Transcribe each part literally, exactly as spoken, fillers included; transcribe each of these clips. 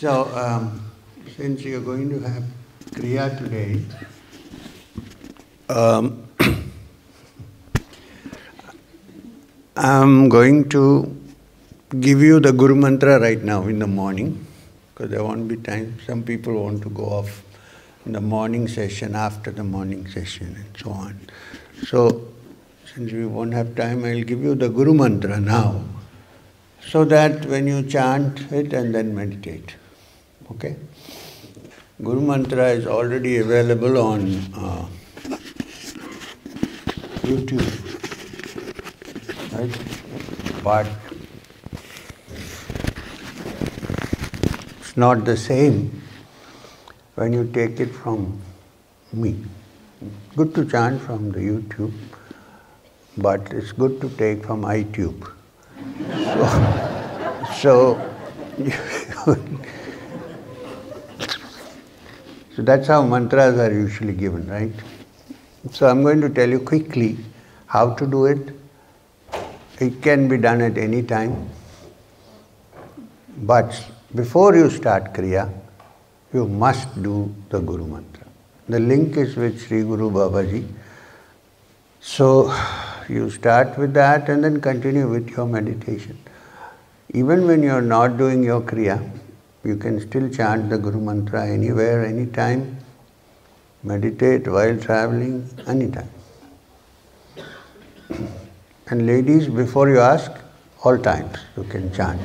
So, um, since you're going to have Kriya today, um, I'm going to give you the Guru Mantra right now in the morning, because there won't be time. Some people want to go off in the morning session, after the morning session, and so on. So, since we won't have time, I'll give you the Guru Mantra now, so that when you chant it and then meditate. Okay? Guru Mantra is already available on uh, YouTube, right? But it's not the same when you take it from me. Good to chant from the YouTube, but it's good to take from iTube. So, so, so that's how mantras are usually given, right? So I'm going to tell you quickly how to do it. It can be done at any time. But before you start Kriya, you must do the Guru Mantra. The link is with Sri Guru Babaji. So, you start with that and then continue with your meditation. Even when you are not doing your Kriya, you can still chant the Guru Mantra anywhere, anytime. Meditate while traveling, anytime. And ladies, before you ask, all times you can chant.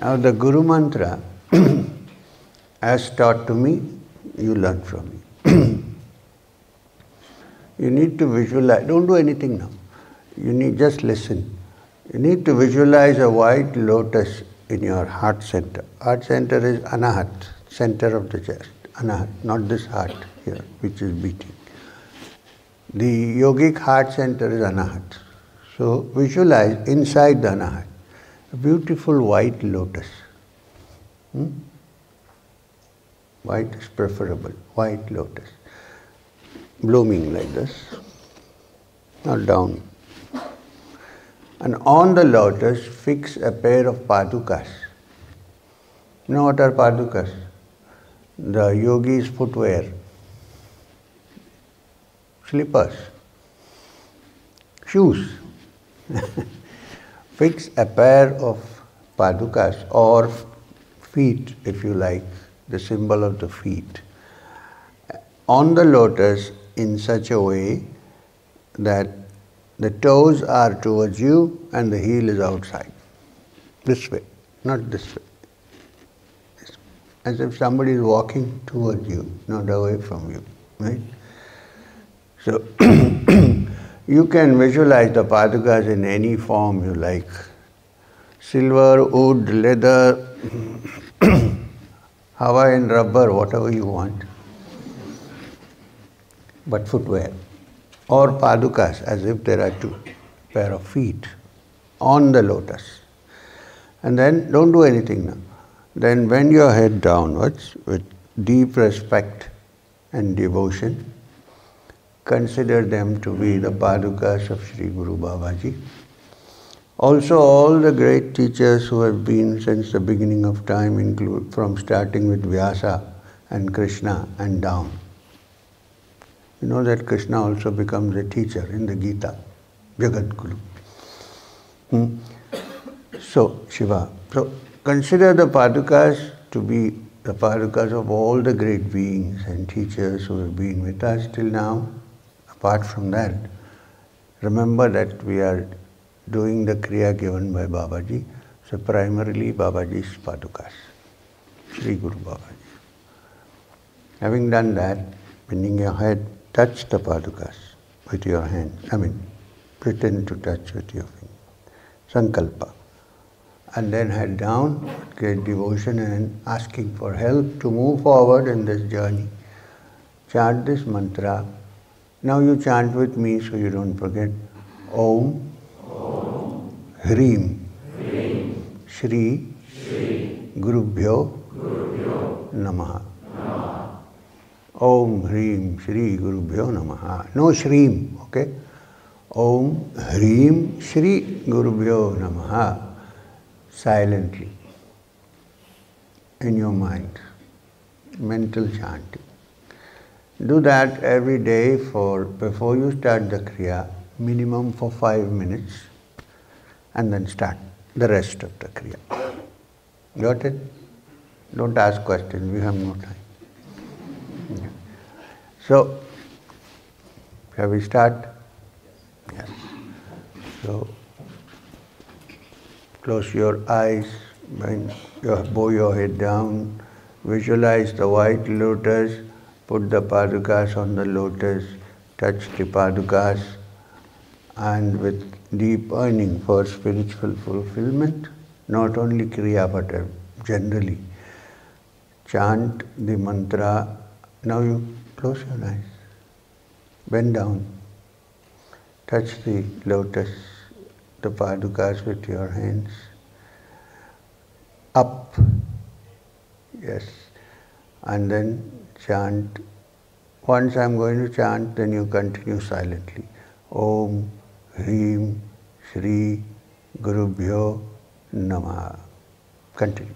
Now the Guru Mantra, as taught to me, you learn from me. You need to visualize. Don't do anything now. You need just listen. You need to visualize a white lotus in your heart center. Heart center is anahat, center of the chest. Anahat, not this heart here, which is beating. The yogic heart center is anahat. So visualize inside the anahat a beautiful white lotus. Hmm? White is preferable. White lotus. Blooming like this, not down. And on the lotus, fix a pair of padukas. You know what are padukas? The yogi's footwear, slippers, shoes. Fix a pair of padukas, or feet, if you like, the symbol of the feet, on the lotus, in such a way that the toes are towards you and the heel is outside. This way, not this way. As if somebody is walking towards you, not away from you, right? So, you can visualize the padukas in any form you like. Silver, wood, leather, Hawaiian rubber, whatever you want. But footwear, or padukas, as if there are two pair of feet on the lotus. And then don't do anything now. Then bend your head downwards with deep respect and devotion. Consider them to be the padukas of Sri Guru Babaji. Also all the great teachers who have been since the beginning of time, include from starting with Vyasa and Krishna and down. You know that Krishna also becomes a teacher in the Gita, Jagat Guru. Hmm? So, Shiva. So, consider the padukas to be the padukas of all the great beings and teachers who have been with us till now. Apart from that, remember that we are doing the Kriya given by Babaji. So, primarily Babaji's padukas, Sri Guru Babaji. Having done that, bending your head, touch the padukas with your hand. I mean, pretend to touch with your finger. Sankalpa. And then head down with great devotion and asking for help to move forward in this journey. Chant this mantra. Now you chant with me so you don't forget. Om, Om. Hreem, Hreem. Shri, Shri. Gurubhyo, Gurubhyo. Namaha. Om Hreem Sri Gurubhyo Namaha. No Shreem, okay? Om Hreem Sri Gurubhyo Namaha. Silently. in your mind, mental chanting. Do that every day for, before you start the Kriya, minimum for five minutes, and then start the rest of the Kriya. Got it? Don't ask questions, we have no time. Yeah. So, shall we start? Yes. So, close your eyes, bend your, bow your head down, visualize the white lotus, put the padukas on the lotus, touch the padukas, and with deep yearning for spiritual fulfillment, not only Kriya but generally, chant the mantra. Now you close your eyes, bend down, touch the lotus, the padukas with your hands, up, yes, and then chant. Once I'm going to chant, then you continue silently. Om Hreem Sri Gurubhyo Namaha. Continue.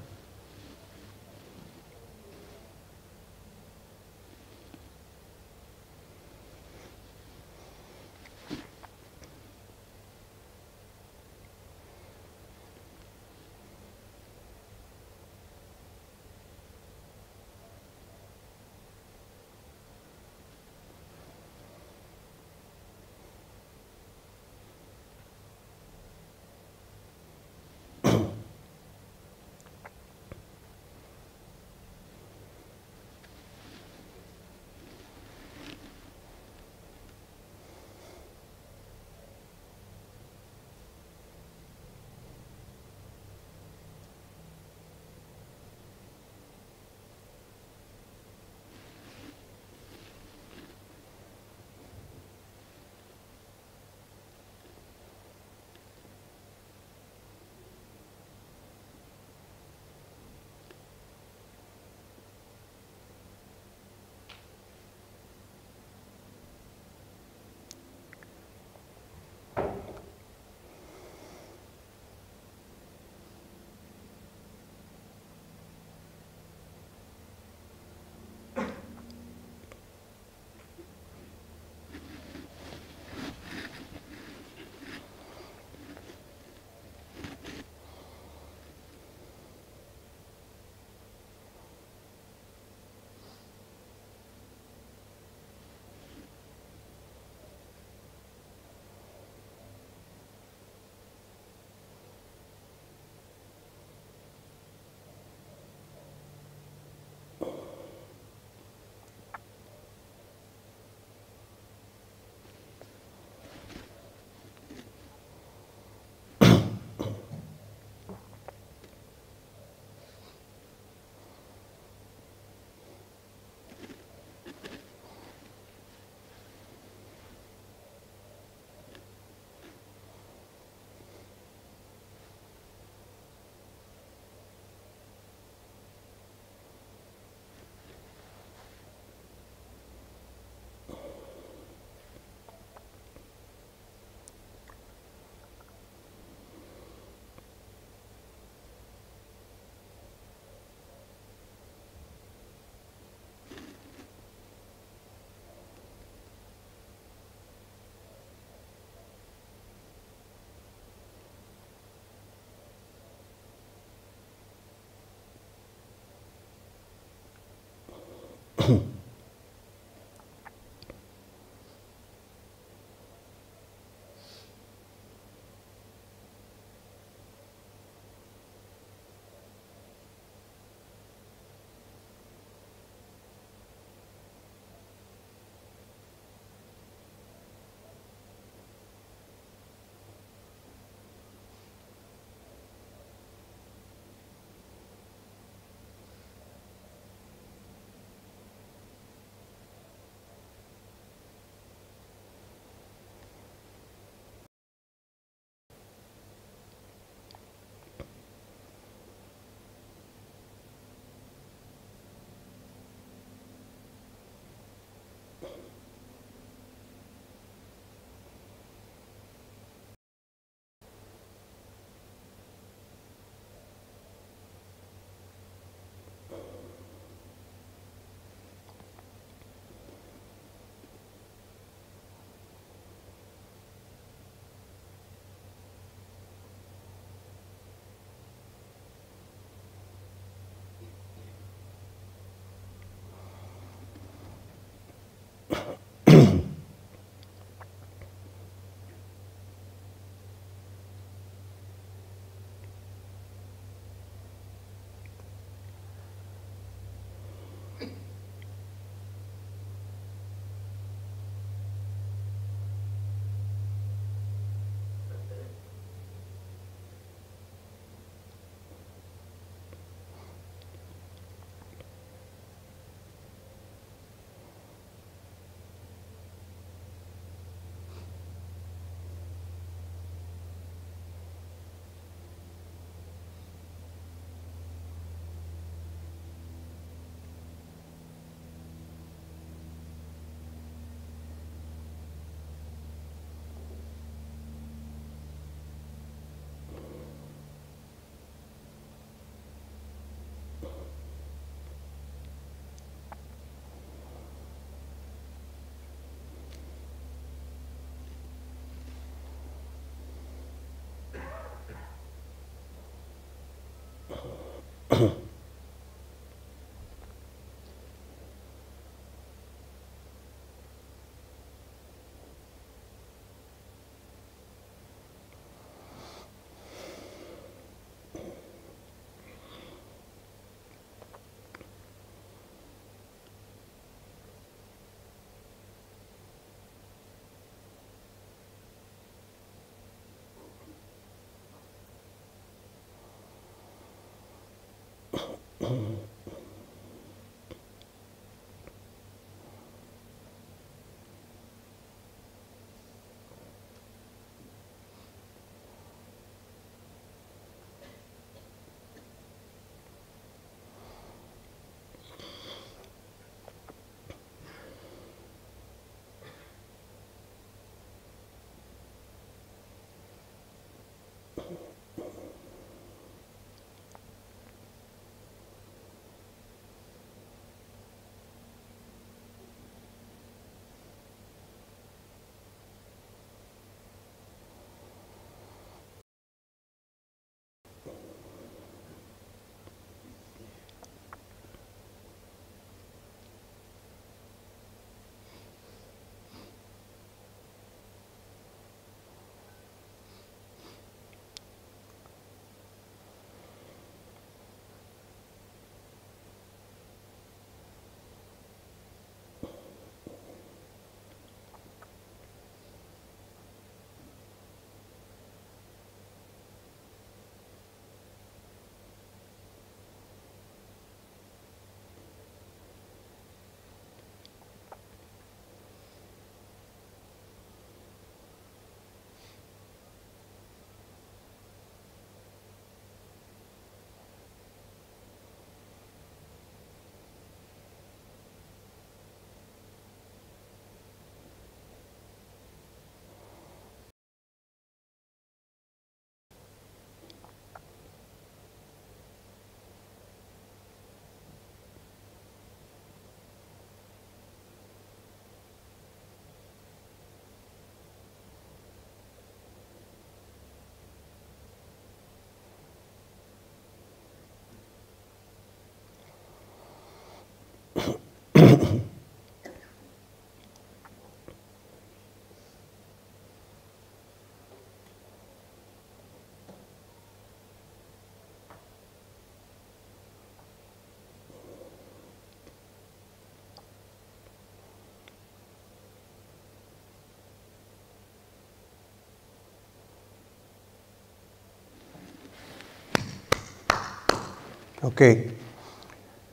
Okay,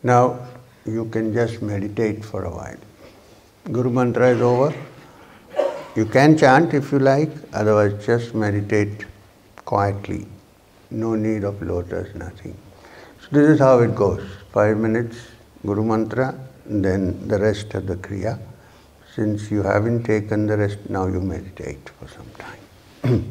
now you can just meditate for a while. Guru Mantra is over. You can chant if you like, otherwise just meditate quietly. No need of lotus, nothing. So this is how it goes. Five minutes Guru Mantra, and then the rest of the Kriya. Since you haven't taken the rest, now you meditate for some time.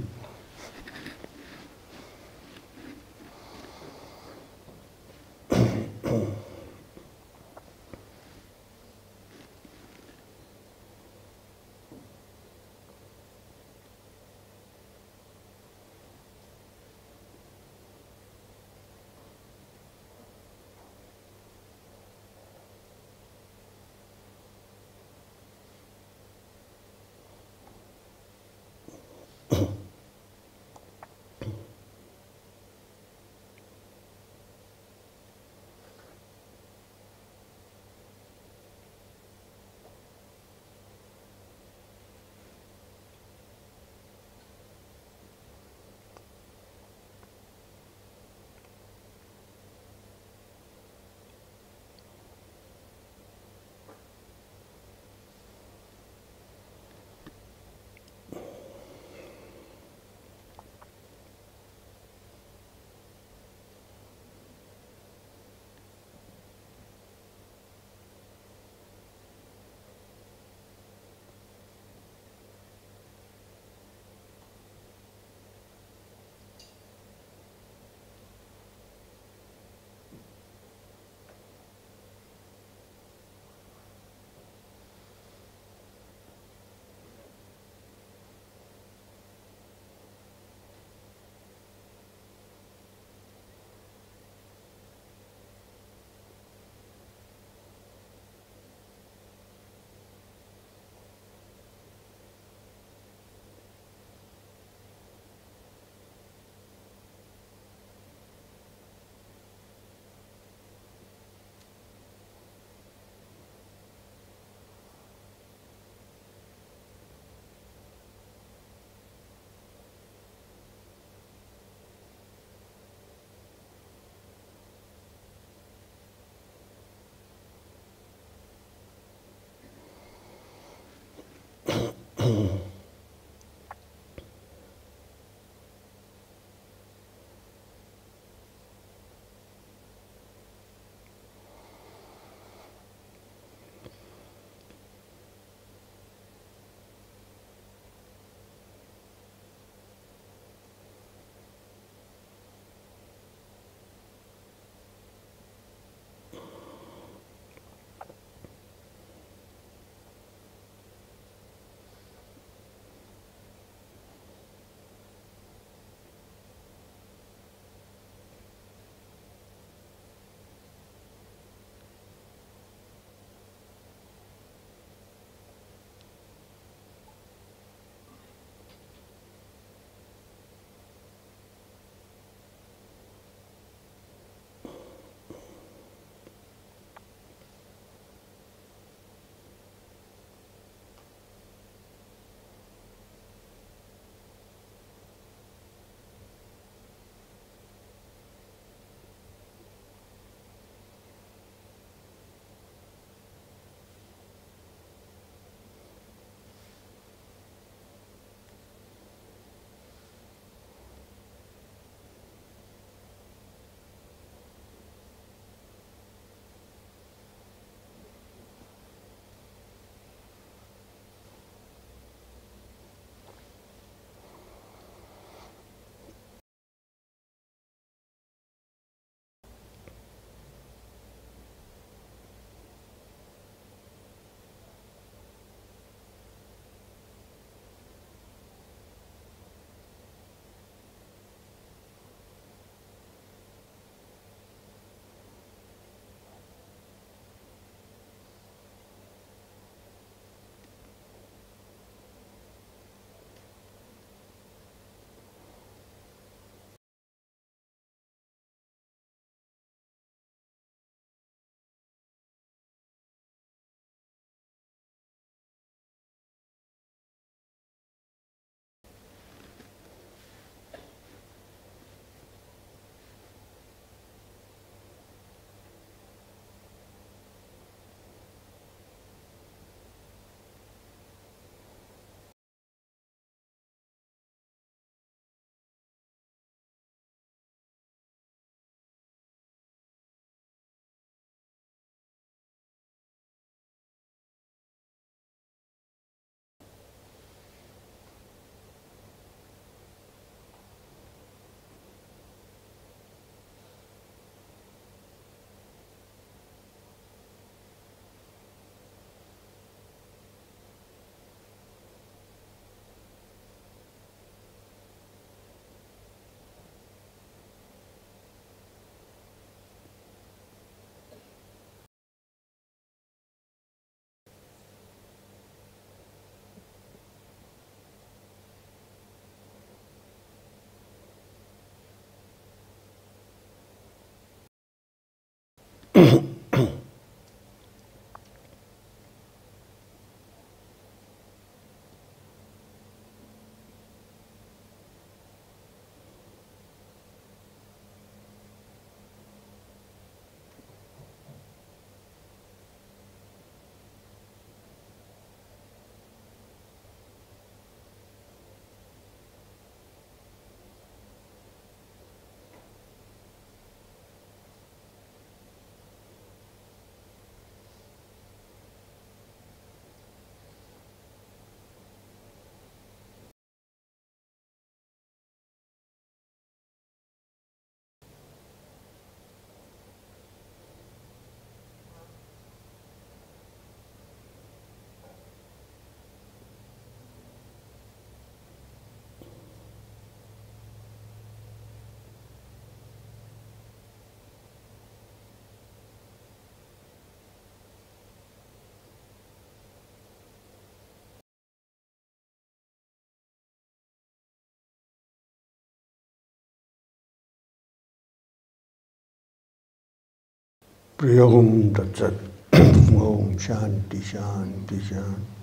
Om Tat Sat. Om Shanti Shanti Shanti.